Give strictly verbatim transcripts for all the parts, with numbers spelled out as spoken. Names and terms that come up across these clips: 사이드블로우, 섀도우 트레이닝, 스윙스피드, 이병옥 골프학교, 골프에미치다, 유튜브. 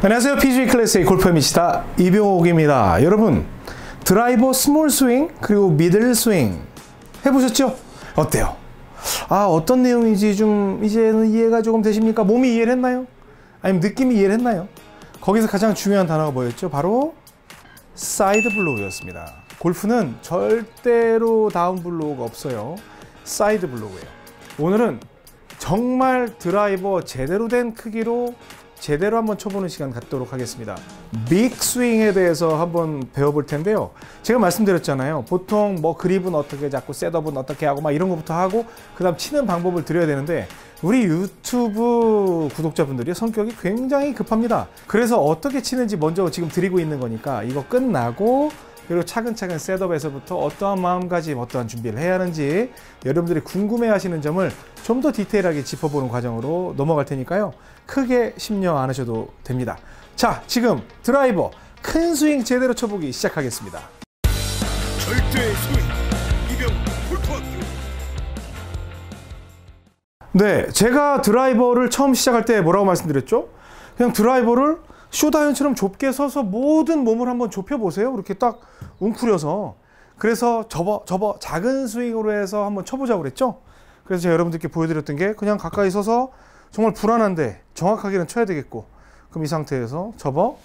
안녕하세요. 피지에이 클래스의 골프의 미치다 이병옥입니다. 여러분, 드라이버 스몰 스윙 그리고 미들 스윙 해보셨죠? 어때요? 아, 어떤 내용인지 좀 이제는 이해가 조금 되십니까? 몸이 이해를 했나요? 아니면 느낌이 이해를 했나요? 거기서 가장 중요한 단어가 뭐였죠? 바로 사이드 블로우였습니다. 골프는 절대로 다운 블로우가 없어요. 사이드 블로우예요. 오늘은 정말 드라이버 제대로 된 크기로 제대로 한번 쳐보는 시간 갖도록 하겠습니다. 빅스윙에 대해서 한번 배워볼 텐데요. 제가 말씀드렸잖아요. 보통 뭐 그립은 어떻게 잡고 셋업은 어떻게 하고 막 이런 것부터 하고 그 다음 치는 방법을 드려야 되는데, 우리 유튜브 구독자분들이 성격이 굉장히 급합니다. 그래서 어떻게 치는지 먼저 지금 드리고 있는 거니까 이거 끝나고, 그리고 차근차근 셋업에서부터 어떠한 마음가짐, 어떠한 준비를 해야 하는지 여러분들이 궁금해하시는 점을 좀 더 디테일하게 짚어보는 과정으로 넘어갈 테니까요. 크게 심려 안 하셔도 됩니다. 자, 지금 드라이버 큰 스윙 제대로 쳐보기 시작하겠습니다. 절대 스윙 이병 골프학교. 네, 제가 드라이버를 처음 시작할 때 뭐라고 말씀드렸죠? 그냥 드라이버를 숏아이언처럼 좁게 서서 모든 몸을 한번 좁혀보세요. 이렇게 딱 웅크려서. 그래서 접어 접어 작은 스윙으로 해서 한번 쳐보자고 그랬죠. 그래서 제가 여러분들께 보여드렸던 게, 그냥 가까이 서서 정말 불안한데 정확하게는 쳐야 되겠고, 그럼 이 상태에서 접어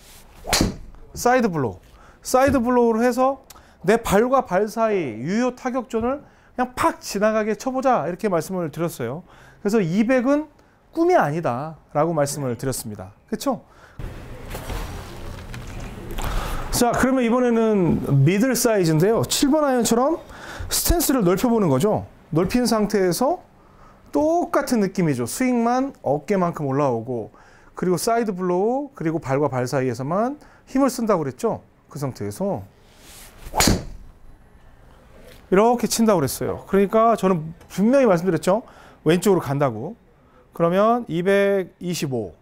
사이드 블로우, 사이드 블로우를 해서 내 발과 발 사이 유효 타격존을 그냥 팍 지나가게 쳐보자, 이렇게 말씀을 드렸어요. 그래서 이백은 꿈이 아니다 라고 말씀을 드렸습니다. 그렇죠? 자, 그러면 이번에는 미들 사이즈인데요. 칠 번 아이언처럼 스탠스를 넓혀보는 거죠. 넓힌 상태에서 똑같은 느낌이죠. 스윙만 어깨만큼 올라오고, 그리고 사이드 블로우, 그리고 발과 발 사이에서만 힘을 쓴다고 그랬죠. 그 상태에서 이렇게 친다고 그랬어요. 그러니까 저는 분명히 말씀드렸죠. 왼쪽으로 간다고. 그러면 이백이십오.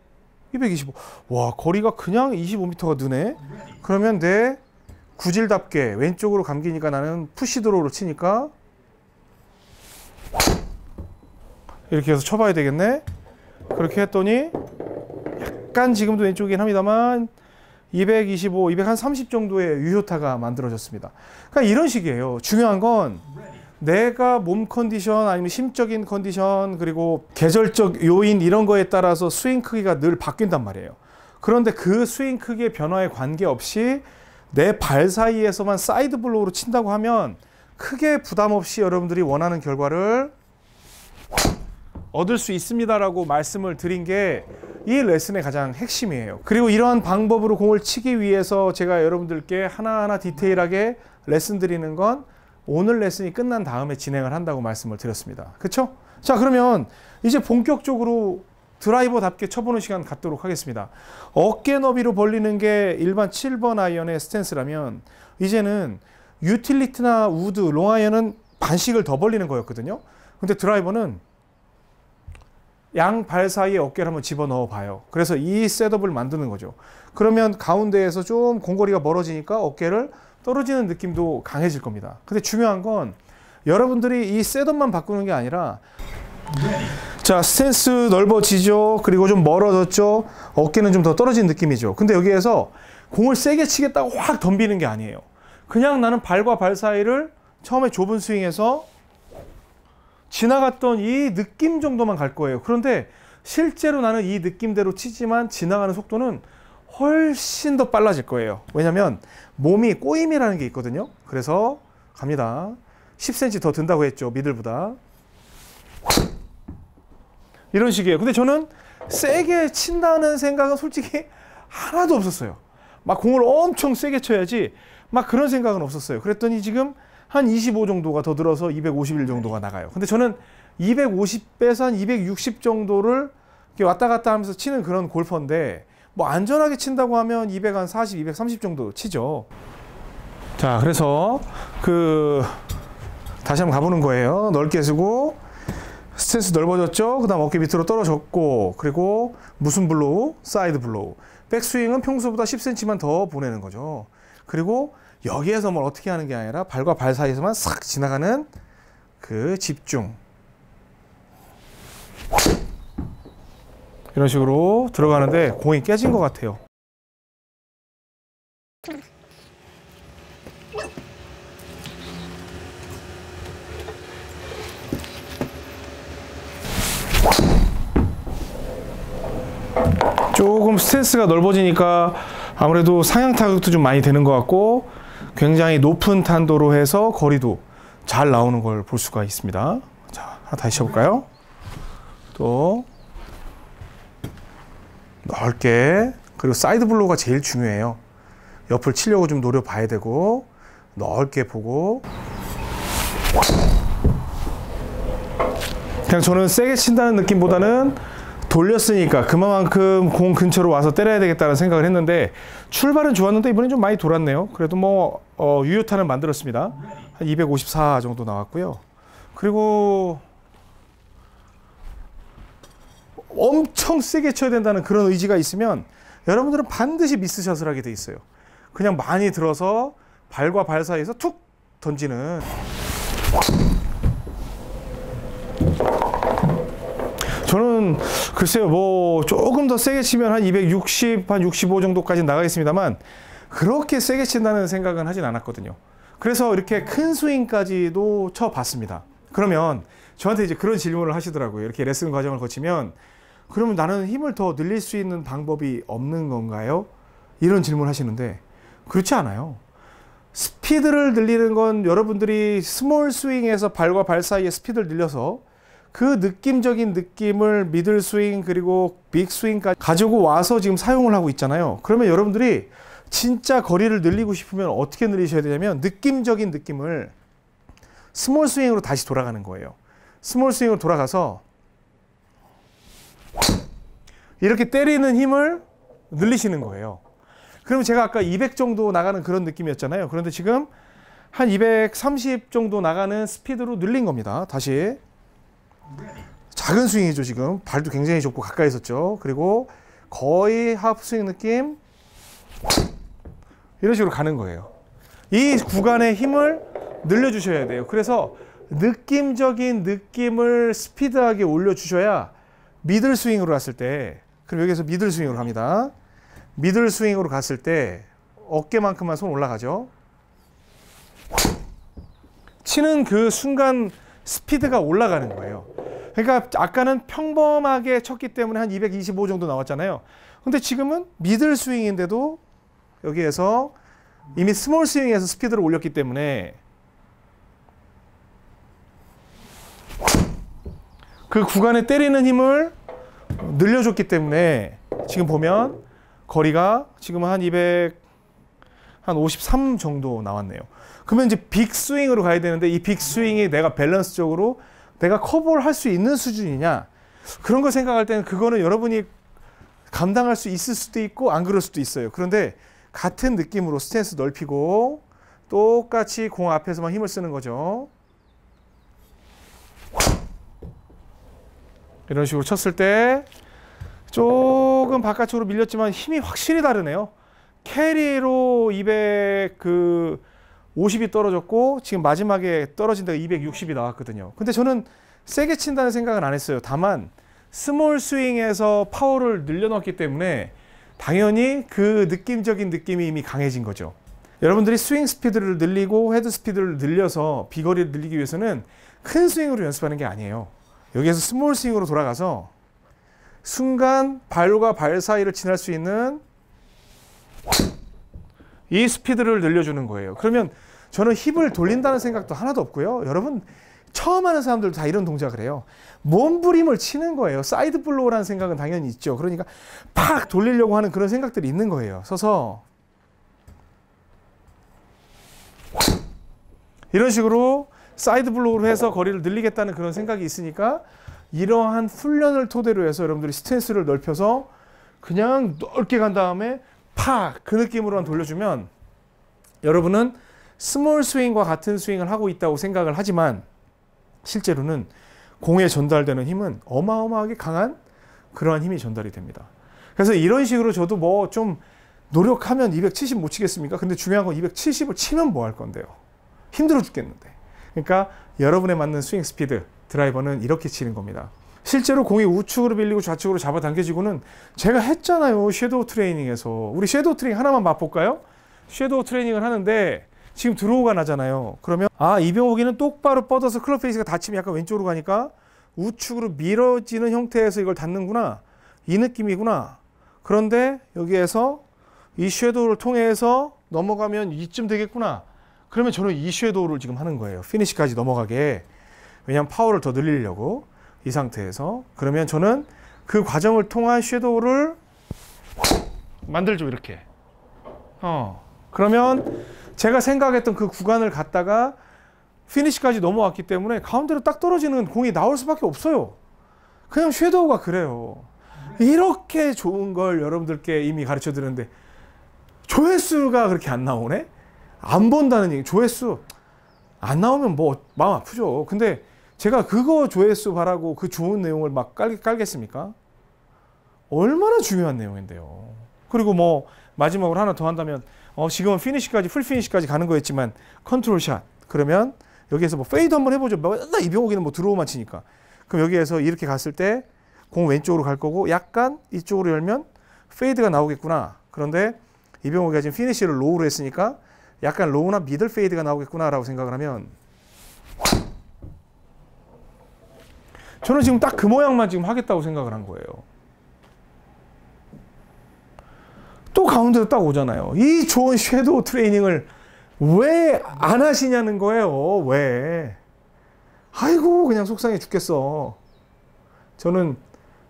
이백이십오. 와, 거리가 그냥 이십오 미터가 눈에. 그러면 내 구질답게 왼쪽으로 감기니까, 나는 푸시드로우로 치니까 이렇게 해서 쳐봐야 되겠네. 그렇게 했더니 약간 지금도 왼쪽이긴 합니다만 이백이십오, 이백삼십 정도의 유효타가 만들어졌습니다. 그러니까 이런 식이에요. 중요한 건 내가 몸 컨디션, 아니면 심적인 컨디션, 그리고 계절적 요인 이런 거에 따라서 스윙 크기가 늘 바뀐단 말이에요. 그런데 그 스윙 크기의 변화에 관계없이 내 발 사이에서만 사이드 블로우로 친다고 하면 크게 부담 없이 여러분들이 원하는 결과를 얻을 수 있습니다라고 말씀을 드린 게 이 레슨의 가장 핵심이에요. 그리고 이러한 방법으로 공을 치기 위해서 제가 여러분들께 하나하나 디테일하게 레슨 드리는 건 오늘 레슨이 끝난 다음에 진행을 한다고 말씀을 드렸습니다. 그쵸? 자, 그러면 이제 본격적으로 드라이버답게 쳐보는 시간 갖도록 하겠습니다. 어깨 너비로 벌리는 게 일반 칠 번 아이언의 스탠스라면, 이제는 유틸리티나 우드, 롱아이언은 반씩을 더 벌리는 거였거든요. 근데 드라이버는 양 발 사이에 어깨를 한번 집어넣어 봐요. 그래서 이 셋업을 만드는 거죠. 그러면 가운데에서 좀 공거리가 멀어지니까 어깨를 떨어지는 느낌도 강해질 겁니다. 근데 중요한 건 여러분들이 이 셋업만 바꾸는 게 아니라, 자, 스탠스 넓어지죠. 그리고 좀 멀어졌죠. 어깨는 좀 더 떨어진 느낌이죠. 근데 여기에서 공을 세게 치겠다고 확 덤비는 게 아니에요. 그냥 나는 발과 발 사이를 처음에 좁은 스윙에서 지나갔던 이 느낌 정도만 갈 거예요. 그런데 실제로 나는 이 느낌대로 치지만 지나가는 속도는 훨씬 더 빨라질 거예요. 왜냐면 몸이 꼬임이라는 게 있거든요. 그래서 갑니다. 십 센티미터 더 든다고 했죠. 미들보다. 이런 식이에요. 근데 저는 세게 친다는 생각은 솔직히 하나도 없었어요. 막 공을 엄청 세게 쳐야지 막 그런 생각은 없었어요. 그랬더니 지금 한 이십오 정도가 더 들어서 이백오십일 정도가 나가요. 근데 저는 이백오십 빼서 한 이백육십 정도를 이렇게 왔다 갔다 하면서 치는 그런 골퍼인데, 뭐 안전하게 친다고 하면 이백사십, 이백삼십 정도 치죠. 자, 그래서 그 다시 한번 가보는 거예요. 넓게 쓰고, 스탠스 넓어졌죠. 그 다음 어깨 밑으로 떨어졌고, 그리고 무슨 블로우? 사이드 블로우. 백스윙은 평소보다 십 센티미터만 더 보내는 거죠. 그리고 여기에서 뭘 어떻게 하는 게 아니라 발과 발 사이에서만 싹 지나가는 그 집중. 이런 식으로 들어가는데 공이 깨진 것 같아요. 조금 스탠스가 넓어지니까 아무래도 상향 타격도 좀 많이 되는 것 같고, 굉장히 높은 탄도로 해서 거리도 잘 나오는 걸 볼 수가 있습니다. 자, 하나 다시 쳐볼까요? 또 넓게. 그리고 사이드 블로우가 제일 중요해요. 옆을 치려고 좀 노려봐야 되고, 넓게 보고. 그냥 저는 세게 친다는 느낌보다는 돌렸으니까 그만큼 공 근처로 와서 때려야 되겠다는 생각을 했는데, 출발은 좋았는데 이번엔 좀 많이 돌았네요. 그래도 뭐 어, 유효타는 만들었습니다. 한 이백오십사 정도 나왔고요. 그리고 엄청 세게 쳐야 된다는 그런 의지가 있으면 여러분들은 반드시 미스샷을 하게 돼 있어요. 그냥 많이 들어서 발과 발 사이에서 툭 던지는. 저는 글쎄요, 뭐 조금 더 세게 치면 한 이백육십, 한 육십오 정도까지 나가겠습니다만 그렇게 세게 친다는 생각은 하진 않았거든요. 그래서 이렇게 큰 스윙까지도 쳐봤습니다. 그러면 저한테 이제 그런 질문을 하시더라고요. 이렇게 레슨 과정을 거치면 그러면 나는 힘을 더 늘릴 수 있는 방법이 없는 건가요? 이런 질문을 하시는데, 그렇지 않아요. 스피드를 늘리는 건 여러분들이 스몰 스윙에서 발과 발 사이에 스피드를 늘려서 그 느낌적인 느낌을 미들 스윙 그리고 빅 스윙까지 가지고 와서 지금 사용을 하고 있잖아요. 그러면 여러분들이 진짜 거리를 늘리고 싶으면 어떻게 늘리셔야 되냐면, 느낌적인 느낌을 스몰 스윙으로 다시 돌아가는 거예요. 스몰 스윙으로 돌아가서 이렇게 때리는 힘을 늘리시는 거예요. 그럼 제가 아까 이백 정도 나가는 그런 느낌이었잖아요. 그런데 지금 한 이백삼십 정도 나가는 스피드로 늘린 겁니다. 다시 작은 스윙이죠. 지금 발도 굉장히 좁고 가까이 있었죠. 그리고 거의 하프 스윙 느낌, 이런 식으로 가는 거예요. 이 구간의 힘을 늘려주셔야 돼요. 그래서 느낌적인 느낌을 스피드하게 올려주셔야 미들 스윙으로 갔을 때, 그럼 여기에서 미들 스윙으로 갑니다. 미들 스윙으로 갔을 때 어깨만큼만 손 올라가죠. 치는 그 순간 스피드가 올라가는 거예요. 그러니까 아까는 평범하게 쳤기 때문에 한 이백이십오 정도 나왔잖아요. 근데 지금은 미들 스윙인데도 여기에서 이미 스몰 스윙에서 스피드를 올렸기 때문에 그 구간에 때리는 힘을 늘려줬기 때문에 지금 보면 거리가 지금 한 이백, 한 오십삼 정도 나왔네요. 그러면 이제 빅 스윙으로 가야 되는데, 이 빅 스윙이 내가 밸런스적으로 내가 커버를 할 수 있는 수준이냐, 그런 거 생각할 때는 그거는 여러분이 감당할 수 있을 수도 있고 안 그럴 수도 있어요. 그런데 같은 느낌으로 스탠스 넓히고 똑같이 공 앞에서만 힘을 쓰는 거죠. 이런 식으로 쳤을 때 조금 바깥쪽으로 밀렸지만 힘이 확실히 다르네요. 캐리로 이백오십이 떨어졌고 지금 마지막에 떨어진 데가 이백육십이 나왔거든요. 근데 저는 세게 친다는 생각은 안 했어요. 다만 스몰 스윙에서 파워를 늘려놨기 때문에 당연히 그 느낌적인 느낌이 이미 강해진 거죠. 여러분들이 스윙 스피드를 늘리고 헤드 스피드를 늘려서 비거리를 늘리기 위해서는 큰 스윙으로 연습하는 게 아니에요. 여기에서 스몰 스윙으로 돌아가서 순간 발과 발 사이를 지날 수 있는 이 스피드를 늘려주는 거예요. 그러면 저는 힙을 돌린다는 생각도 하나도 없고요. 여러분 처음 하는 사람들도 다 이런 동작을 해요. 몸부림을 치는 거예요. 사이드 블로우라는 생각은 당연히 있죠. 그러니까 팍 돌리려고 하는 그런 생각들이 있는 거예요. 서서 이런 식으로 사이드 블로우로 해서 거리를 늘리겠다는 그런 생각이 있으니까, 이러한 훈련을 토대로 해서 여러분들이 스탠스를 넓혀서 그냥 넓게 간 다음에 팍! 그 느낌으로만 돌려주면 여러분은 스몰 스윙과 같은 스윙을 하고 있다고 생각을 하지만 실제로는 공에 전달되는 힘은 어마어마하게 강한 그러한 힘이 전달이 됩니다. 그래서 이런 식으로 저도 뭐 좀 노력하면 이백칠십 못 치겠습니까? 근데 중요한 건 이백칠십을 치면 뭐 할 건데요? 힘들어 죽겠는데. 그러니까 여러분에 맞는 스윙 스피드, 드라이버는 이렇게 치는 겁니다. 실제로 공이 우측으로 밀리고 좌측으로 잡아당겨지고는 제가 했잖아요. 섀도우 트레이닝에서. 우리 섀도우 트레이닝 하나만 맛볼까요? 섀도우 트레이닝을 하는데 지금 드로우가 나잖아요. 그러면 아, 이병옥이는 똑바로 뻗어서 클럽 페이스가 닫히면 약간 왼쪽으로 가니까 우측으로 밀어지는 형태에서 이걸 닫는구나, 이 느낌이구나. 그런데 여기에서 이 섀도우를 통해서 넘어가면 이쯤 되겠구나. 그러면 저는 이 섀도우를 지금 하는 거예요. 피니시까지 넘어가게. 왜냐하면 파워를 더 늘리려고, 이 상태에서. 그러면 저는 그 과정을 통한 섀도우를 만들죠, 이렇게. 어. 그러면 제가 생각했던 그 구간을 갔다가 피니시까지 넘어왔기 때문에 가운데로 딱 떨어지는 공이 나올 수밖에 없어요. 그냥 섀도우가 그래요. 이렇게 좋은 걸 여러분들께 이미 가르쳐 드렸는데 조회수가 그렇게 안 나오네? 안 본다는 얘기. 조회수 안 나오면 뭐 마음 아프죠. 근데 제가 그거 조회수 바라고 그 좋은 내용을 막 깔, 깔겠습니까? 얼마나 중요한 내용인데요. 그리고 뭐 마지막으로 하나 더 한다면 어 지금은 피니시까지, 풀 피니시까지 가는 거였지만 컨트롤샷. 그러면 여기에서 뭐 페이드 한번 해보죠. 맨날 이병옥이는 뭐 드로우만 치니까. 그럼 여기에서 이렇게 갔을 때 공 왼쪽으로 갈 거고 약간 이쪽으로 열면 페이드가 나오겠구나. 그런데 이병옥이가 지금 피니시를 로우로 했으니까 약간 로우나 미들 페이드가 나오겠구나라고 생각을 하면 저는 지금 딱 그 모양만 지금 하겠다고 생각을 한 거예요. 또 가운데로 딱 오잖아요. 이 좋은 섀도우 트레이닝을 왜 안 하시냐는 거예요. 왜? 아이고 그냥 속상해 죽겠어. 저는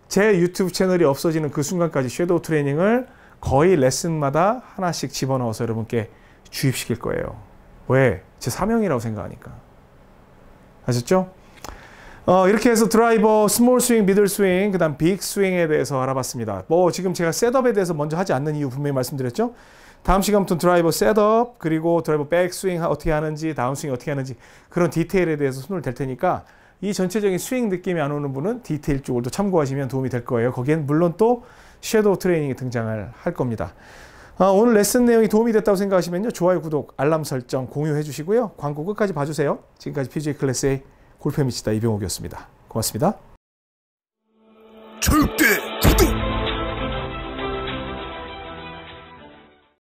제 유튜브 채널이 없어지는 그 순간까지 섀도우 트레이닝을 거의 레슨마다 하나씩 집어넣어서 여러분께 주입시킬 거예요. 왜? 제 사명이라고 생각하니까. 아셨죠? 어, 이렇게 해서 드라이버, 스몰 스윙, 미들 스윙, 그 다음 빅 스윙에 대해서 알아봤습니다. 뭐 지금 제가 셋업에 대해서 먼저 하지 않는 이유 분명히 말씀드렸죠? 다음 시간부터는 드라이버 셋업, 그리고 드라이버 백 스윙 어떻게 하는지, 다운 스윙 어떻게 하는지 그런 디테일에 대해서 손을 댈 테니까 이 전체적인 스윙 느낌이 안 오는 분은 디테일 쪽을 또 참고하시면 도움이 될 거예요. 거기엔 물론 또 섀도우 트레이닝이 등장을 할 겁니다. 어, 오늘 레슨 내용이 도움이 됐다고 생각하시면요, 좋아요, 구독, 알람 설정, 공유해 주시고요. 광고 끝까지 봐주세요. 지금까지 피지에이 클래스의 골프에 미치다 이병옥이었습니다. 고맙습니다.